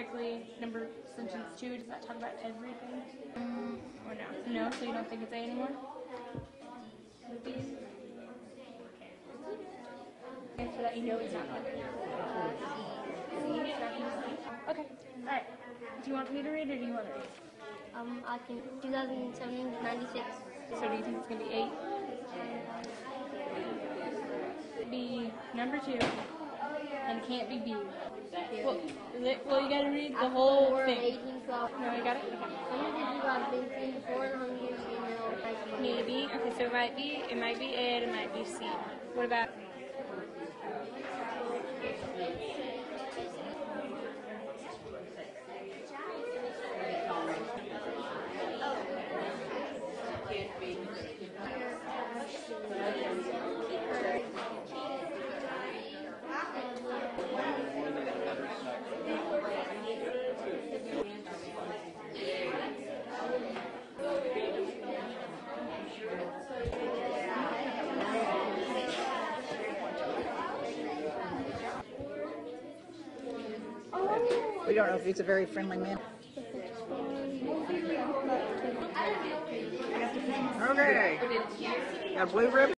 specifically number sentence 2, does that talk about everything? Or no? No, so you don't think it's A anymore? Okay, so that you know it's not good. Okay, alright. Do you want me to read or do you want to read? I can 2007-96. So do you think it's going to be 8? Be number 2. And can't be B. Well, you gotta read the whole thing. No, you got it? Okay. Maybe. Okay, so it might be A and it might be C. What about? We don't know if he's a very friendly man. Okay. Now, blue ribbon.